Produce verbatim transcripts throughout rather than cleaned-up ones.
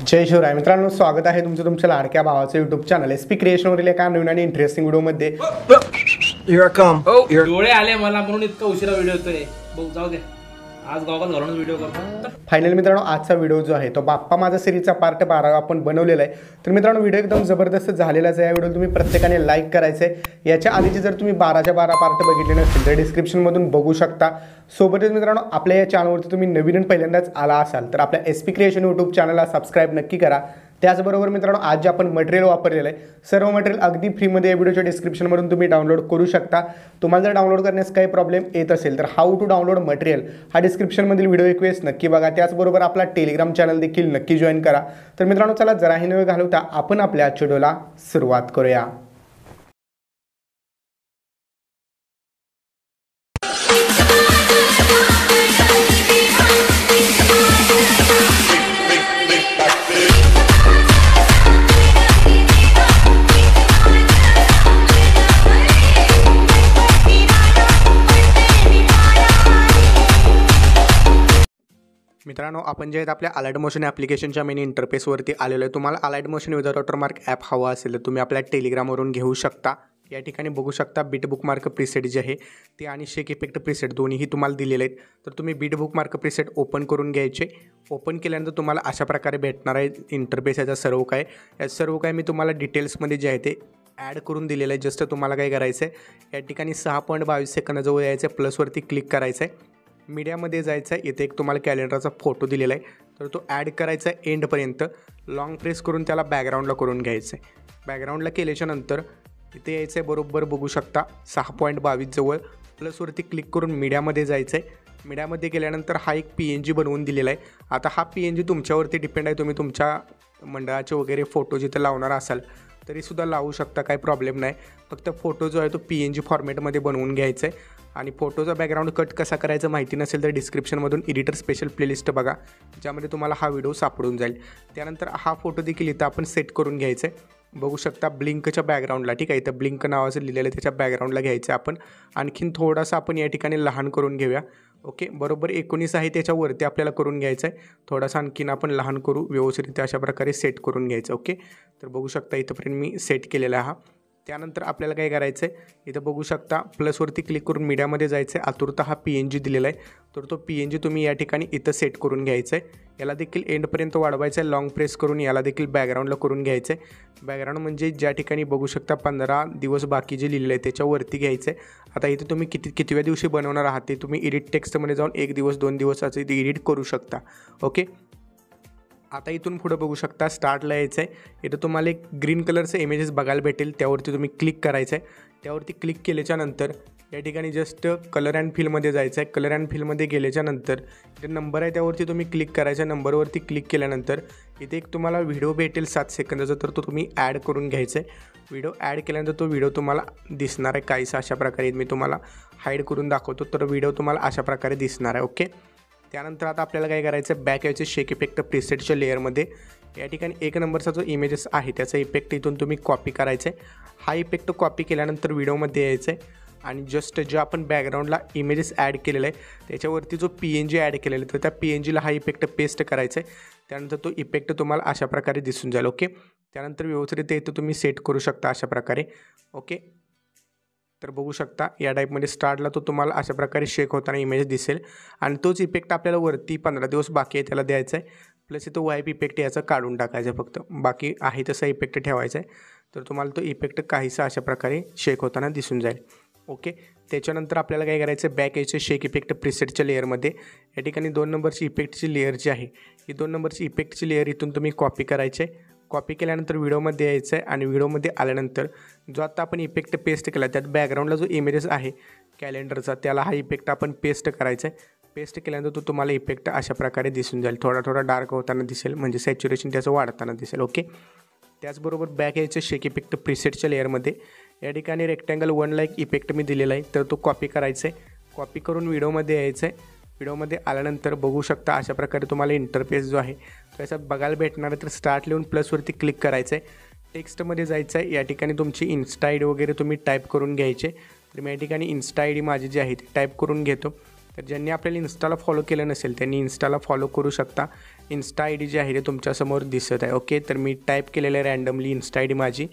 जय शिवराय मित्रांनो, स्वागत आहे तुमचं तुमच्या लाडक्या भावाचं YouTube channel S P creation वरील एका नवीन आणि इंटरेस्टिंग व्हिडिओ मध्ये। डोळे आले मला म्हणून इतका उशिरा व्हिडिओ येतोय, बघ जाऊ दे। आज गावात घरून व्हिडिओ करतो। फायनल मित्रांनो, आजचा व्हिडिओ जो आहे तो बाप्पा माझा सिरीजचा पार्ट बारा आपण बनवलेला आहे। तर मित्रांनो, व्हिडिओ एकदम जबरदस्त झालेला आहे। या व्हिडिओला तुम्ही प्रत्येकाने लाईक करायचं आहे। याच्या आधीचे जर तुम्ही बाराच्या बारा पार्ट बघितले नसतील तर डिस्क्रिप्शन मधून बघू शकता। सोबतच मित्रांनो, आपल्या या चॅनलवरती तुम्ही नवीन पहिल्यांदाच आला असाल तर आपल्या एसपी क्रिएशन यूट्यूब चॅनलला सबस्क्राइब नक्की करा। त्याचबरोबर मित्रांनो, आज जे आपण मटेरियल वापरलेलं आहे सर्व मटेरियल अगदी फ्रीमध्ये या व्हिडिओच्या डिस्क्रिप्शनमधून तुम्ही डाउनलोड करू शकता। तुम्हाला जर डाउनलोड करण्यास काही प्रॉब्लेम येत असेल तर हाऊ टू डाउनलोड मटेरियल हा डिस्क्रिप्शनमधील व्हिडिओ एक वेळेस नक्की बघा। त्याचबरोबर आपला टेलिग्राम चॅनल देखील नक्की जॉईन करा। तर मित्रांनो, चला जराही वेळ घालवता आपण आपल्या आजच्या व्हिडिओला सुरुवात करूया। मित्रांनो, आपण जे आहेत आपल्या अलाइट मोशन ॲप्लिकेशनच्या मेन इंटरफेसवरती आलेलो आहे। तुम्हाला Alight motion without watermark app हवा असेल तर तुम्ही आपल्या टेलिग्रामवरून घेऊ शकता। या ठिकाणी बघू शकता बीट बुकमार्क प्रीसेट जे आहे ते आणि शेक इफेक्ट प्रीसेट दोन्हीही तुम्हाला दिलेले आहेत। तर तुम्ही बीट बुकमार्क प्रीसेट ओपन करून घ्यायचे। ओपन केल्यानंतर तुम्हाला अशा प्रकारे भेटणार आहे इंटरफेस। याचा सर्व काय या सर्व काय मी तुम्हाला डिटेल्समध्ये जे आहे ते ॲड करून दिलेलं आहे। जस्ट तुम्हाला काय करायचं आहे, या ठिकाणी सहा पॉईंट बावीस सेकंदाजवळ यायचं आहे, प्लसवरती क्लिक करायचं आहे, मीडियामध्ये जायचं आहे। इथे एक तुम्हाला कॅलेंडरचा फोटो दिलेला आहे तर तो ॲड करायचा आहे एंडपर्यंत। लॉंग प्रेस करून त्याला बॅकग्राऊंडला करून घ्यायचं आहे। बॅकग्राऊंडला केल्याच्यानंतर इथे यायचं आहे, बरोबर बघू शकता सहा पॉईंट बावीस जवळ प्लसवरती क्लिक करून मीडियामध्ये जायचं आहे। मीडियामध्ये गेल्यानंतर हा एक पी एन जी बनवून दिलेला आहे। आता हा पी एन जी तुमच्यावरती डिपेंड आहे, तुम्ही तुमच्या मंडळाचे वगैरे फोटो जिथे लावणार असाल तरीसुद्धा लावू शकता, काही प्रॉब्लेम नाही। फक्त फोटो जो आहे तो पी एन जी फॉर्मॅटमध्ये बनवून घ्यायचा आहे। आणि फोटोचा बॅकग्राऊंड कट कसा करायचा माहिती नसेल तर डिस्क्रिप्शनमधून एडिटर स्पेशल प्लेलिस्ट बघा, ज्यामध्ये तुम्हाला हा व्हिडिओ सापडून जाईल। त्यानंतर हा फोटो देखील इथं आपण सेट करून घ्यायचा आहे, बघू शकता ब्लिंकच्या बॅकग्राऊंडला। ठीक आहे, इथं ब्लिंक नावाचं लिहिलेलं आहे, त्याच्या बॅकग्राऊंडला घ्यायचं आहे आपण। आणखीन थोडासा आपण या ठिकाणी लहान करून घेऊया। ओके, बरोबर एकोणीस आहे त्याच्यावरती आपल्याला करून घ्यायचं आहे। थोडासा आणखीन आपण लहान करू, व्यवस्थित अशा प्रकारे सेट करून घ्यायचं। ओके, तर बघू शकता इथंपर्यंत मी सेट केलेला हा। त्यानंतर आपल्याला काय करायचं आहे, इथं बघू शकता प्लसवरती क्लिक करून मीडियामध्ये जायचं आहे। आतुरता हा पी एन जी दिलेला आहे तर तो पी एन जी तुम्ही या ठिकाणी इथं सेट करून घ्यायचं आहे। याला देखील एंडपर्यंत वाढवायचं आहे, लॉंग प्रेस करून याला देखील बॅकग्राऊंडला करून घ्यायचं आहे। बॅकग्राऊंड म्हणजे ज्या ठिकाणी बघू शकता पंधरा दिवस बाकी जे लिहिलेलं आहे त्याच्यावरती घ्यायचं आहे। आता इथे तुम्ही किती कितव्या दिवशी बनवणार आहात ते तुम्ही एडिट टेक्स्टमध्ये जाऊन एक दिवस दोन दिवस असं इथे एडिट करू शकता। ओके, आता इथून पुढे बघू शकता स्टार्टला यायचं आहे। इथं तुम्हाला एक ग्रीन कलरचं इमेजेस बघायला भेटेल, त्यावरती तुम्ही क्लिक करायचं आहे। त्यावरती क्लिक केल्याच्यानंतर या ठिकाणी जस्ट कलर अँड फीलमध्ये जायचं आहे। कलर अँड फीलमध्ये गेल्याच्यानंतर जे नंबर आहे त्यावरती तुम्ही क्लिक करायचा। नंबरवरती क्लिक केल्यानंतर इथे एक तुम्हाला व्हिडिओ भेटेल सात सेकंदाचा, तर तो तुम्ही ॲड करून घ्यायचा आहे। व्हिडिओ ॲड केल्यानंतर तो व्हिडिओ तुम्हाला दिसणार आहे काहीसा अशा प्रकारे, मी तुम्हाला हाईड करून दाखवतो। तर व्हिडिओ तुम्हाला अशा प्रकारे दिसणार आहे। ओके, त्यानंतर आता आपल्याला काय करायचं आहे, बॅक यायचे शेक इफेक्ट प्रीसेटच्या लेअरमध्ये। या ठिकाणी एक नंबरचा जो इमेजेस आहे त्याचा इफेक्ट इथून तुम्ही कॉपी करायचा आहे। हा इफेक्ट कॉपी केल्यानंतर व्हिडिओमध्ये यायचं आहे आणि जस्ट जो आपण बॅकग्राऊंडला इमेजेस ॲड केलेला आहे त्याच्यावरती जो पी एन जी ॲड केलेला आहे तर त्या पी एन जीला हा इफेक्ट पेस्ट करायचा आहे। त्यानंतर तो इफेक्ट तुम्हाला अशा प्रकारे दिसून जाईल। ओके, त्यानंतर व्यवस्थित इथं तुम्ही सेट करू शकता अशा प्रकारे। ओके, तर बघू शकता या टाईपमध्ये स्टार्टला तो तुम्हाला अशा प्रकारे शेक होताना इमेज दिसेल आणि तोच इफेक्ट आपल्याला वरती पंधरा दिवस बाकी आहे त्याला द्यायचा आहे। प्लस तो वाईप इफेक्ट याचा काढून टाकायचा आहे, फक्त बाकी आहे तसा इफेक्ट ठेवायचा आहे। तर तुम्हाला तो इफेक्ट काहीसा अशा प्रकारे शेक होताना दिसून जाईल। ओके, त्याच्यानंतर आपल्याला काय करायचं, बॅक यायचं शेक इफेक्ट प्रीसेटच्या लेअरमध्ये। या ठिकाणी दोन नंबरची इफेक्टची लेअर जी आहे ही दोन नंबरची इफेक्टची लेअर इथून तुम्ही कॉपी करायची आहे। कॉपी केल्यानंतर व्हिडिओमध्ये यायचं आहे आणि व्हिडिओमध्ये आल्यानंतर जो आता आपण इफेक्ट पेस्ट केला त्यात बॅकग्राऊंडला जो इमेजेस आहे कॅलेंडरचा त्याला हा इफेक्ट आपण पेस्ट करायचा आहे। पेस्ट केल्यानंतर तो तुम्हाला इफेक्ट अशा प्रकारे दिसून जाईल, थोडा थोडा डार्क होताना दिसेल, म्हणजे सॅच्युरेशन त्याचं वाढताना दिसेल। ओके, त्याचबरोबर बॅक यायचं शेक इफेक्ट प्रीसेटच्या लेअरमध्ये। या ठिकाणी रेक्टँगल वनला एक इफेक्ट मी दिलेला आहे तर तो कॉपी करायचा आहे। कॉपी करून व्हिडिओमध्ये यायचं आहे। व्हिडिओमध्ये आल्यानंतर बघू शकता अशा प्रकारे तुम्हाला इंटरफेस जो आहे तो याचा बघायला भेटणार आहे। तर स्टार्ट लिहून प्लसवरती क्लिक करायचं आहे, टेक्स्टमध्ये जायचं आहे। या ठिकाणी तुमची इन्स्टा आय डी वगैरे तुम्ही टाईप करून घ्यायचे। तर मी या ठिकाणी इन्स्टा आय डी माझी जी आहे ती टाईप करून घेतो। तर ज्यांनी आपल्याला इन्स्टाला फॉलो केलं नसेल त्यांनी इन्स्टाला फॉलो करू शकता। इंस्टा आय डी जी आहे ते तुमच्यासमोर दिसत आहे। ओके, तर मी टाईप केलेलं आहे रँडमली इंस्टा आय डी माझी।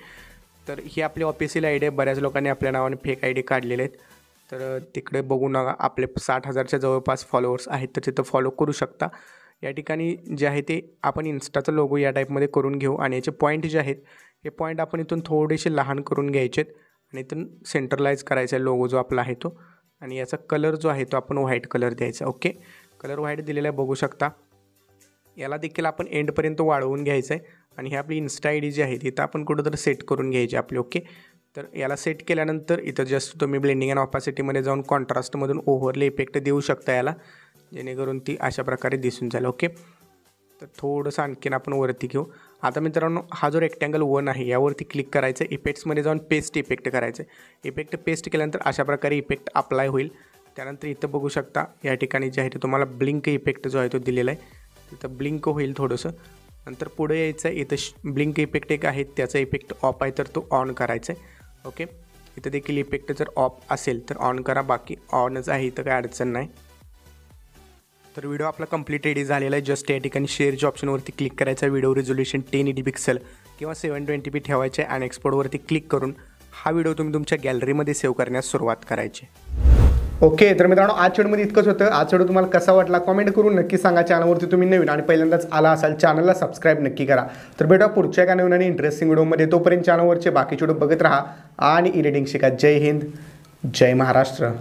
तर ही आपली ऑफिशियल आय डी आहे। बऱ्याच लोकांनी आपल्या नावाने फेक आय डी काढलेले आहेत, तर तिकडे बघू नका, आपले साठ हजारच्या जवळपास फॉलोअर्स आहेत तर तिथं फॉलो करू शकता। या ठिकाणी जे आहे ते आपण इंस्टाचा लोगो या टाईपमध्ये करून घेऊ आणि याचे पॉईंट जे आहेत हे पॉईंट आपण इथून थोडेसे लहान करून घ्यायचे आहेत आणि इथून सेंट्रलाइज करायचा आहे लोगो जो आपला आहे तो। आणि याचा कलर जो आहे तो आपण व्हाईट कलर द्यायचा। ओके, कलर व्हाईट दिलेला आहे बघू शकता। याला देखील आपण एंडपर्यंत वाढवून घ्यायचं आहे आणि ही आपली इंस्टा आय डी जी आहे तिथं आपण कुठंतरी सेट करून घ्यायची आपली। ओके, तर याला सेट केल्यानंतर इथं जस्ट तुम्ही ब्लेंडिंग अँड ऑपासिटीमध्ये जाऊन कॉन्ट्रास्टमधून ओव्हरले इफेक्ट देऊ शकता याला, जेणेकरून ती अशा प्रकारे दिसून जाईल। ओके, तर थोडंसं आणखीन आपण वरती घेऊ। आता मित्रांनो, हा जो रेक्टँगल वन आहे यावरती क्लिक करायचं, इफेक्ट्समध्ये जाऊन पेस्ट इफेक्ट करायचं। इफेक्ट पेस्ट केल्यानंतर अशा प्रकारे इफेक्ट अप्लाय होईल। त्यानंतर इथं बघू शकता या ठिकाणी जे आहे ते तुम्हाला ब्लिंक इफेक्ट जो आहे तो दिलेला आहे, तिथं ब्लिंक होईल थोडंसं। नंतर पुढे यायचं आहे, इथं ब्लिंक इफेक्ट एक आहे त्याचा इफेक्ट ऑफ आहे तर तो ऑन करायचा आहे। ओके, इथं देखील इफेक्ट जर ऑफ असेल तर ऑन करा, बाकी ऑनच आहे, इथं काय अडचण नाही। तर व्हिडिओ आपला कंप्लीट रेडी झालेला आहे। जस्ट या ठिकाणी शेअरच्या ऑप्शनवरती क्लिक करायचा, video resolution ten eighty pixel किंवा सेवन ट्वेंटी पी ठेवायचे आणि एक्सपोर्टवरती क्लिक करून हा व्हिडिओ तुम्ही तुमच्या गॅलरीमध्ये सेव्ह करण्यास सुरुवात करायची। ओके, तर मित्रांनो आज व्हिडिओमध्ये इतकंच होतं। आज व्हिडिओ तुम्हाला कसा वाटला कमेंट करून नक्की सांगा। चॅनलवरती तुम्ही नवीन आणि पहिल्यांदाच आला असाल चॅनलला सबस्क्राईब नक्की करा। तर भेटूया पुढच्या एका नवीन आणि इंटरेस्टिंग व्हिडिओमध्ये। तोपर्यंत चॅनलवरचे बाकीचे व्हिडिओ बघत राहा आणि एडिटिंग शिका। जय हिंद, जय महाराष्ट्र।